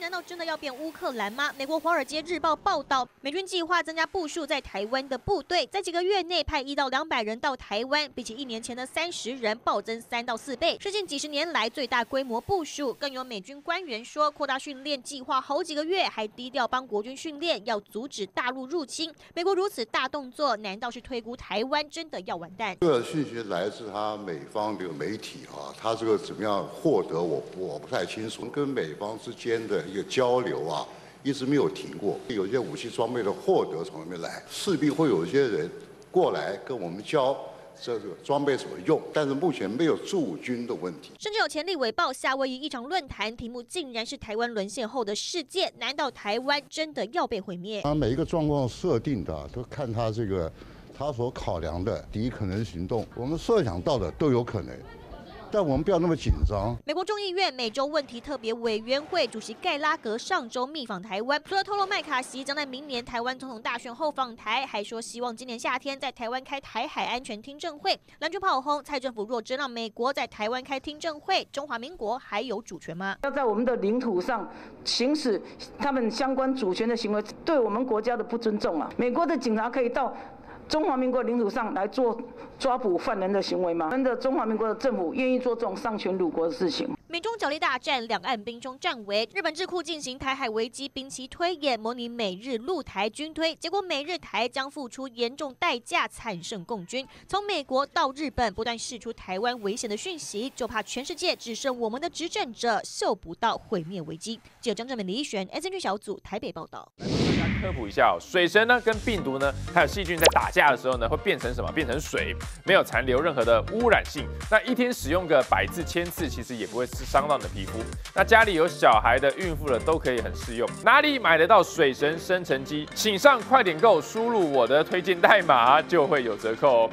难道真的要变乌克兰吗？美国《华尔街日报》报道，美军计划增加部署在台湾的部队，在几个月内派1到200人到台湾，比起1年前的30人暴增3到4倍，是近几十年来最大规模部署。更有美军官员说，扩大训练计划好几个月，还低调帮国军训练，要阻止大陆入侵。美国如此大动作，难道是推估台湾真的要完蛋？这个讯息来自他美方这个媒体啊，他这个怎么样获得我不太清楚，跟美方之间的一个交流啊，一直没有停过。有些武器装备的获得从那边来，势必会有些人过来跟我们交这个装备怎么用，但是目前没有驻军的问题。甚至有前立委报夏威夷一场论坛，题目竟然是台湾沦陷后的世界，难道台湾真的要被毁灭？他每一个状况设定的都看他这个他所考量的敌可能行动，我们设想到的都有可能。 但我们不要那么紧张。美国众议院美洲问题特别委员会主席盖拉格上周密访台湾，除了透露麦卡锡将在明年台湾总统大选后访台，还说希望今年夏天在台湾开台海安全听证会。蓝军炮轰蔡政府若真让美国在台湾开听证会，中华民国还有主权吗？要在我们的领土上行使他们相关主权的行为，对我们国家的不尊重啊！美国的警察可以到 中华民国领土上来做抓捕犯人的行为吗？真的中华民国的政府愿意做这种丧权辱国的事情？美中角力大战，两岸兵凶战危。日本智库进行台海危机兵棋推演，模拟美日陆台军推，结果美日台将付出严重代价，惨胜共军。从美国到日本，不断释出台湾危险的讯息，就怕全世界只剩我们的执政者嗅不到毁灭危机。记者张正美、李一璇 SNG 小组台北报道。 科普一下哦，水神呢跟病毒呢还有细菌在打架的时候呢，会变成什么？变成水，没有残留任何的污染性。那一天使用个100次、1000次，其实也不会伤到你的皮肤。那家里有小孩的、孕妇的都可以很适用。哪里买得到水神生成机？请上快点购，输入我的推荐代码就会有折扣哦。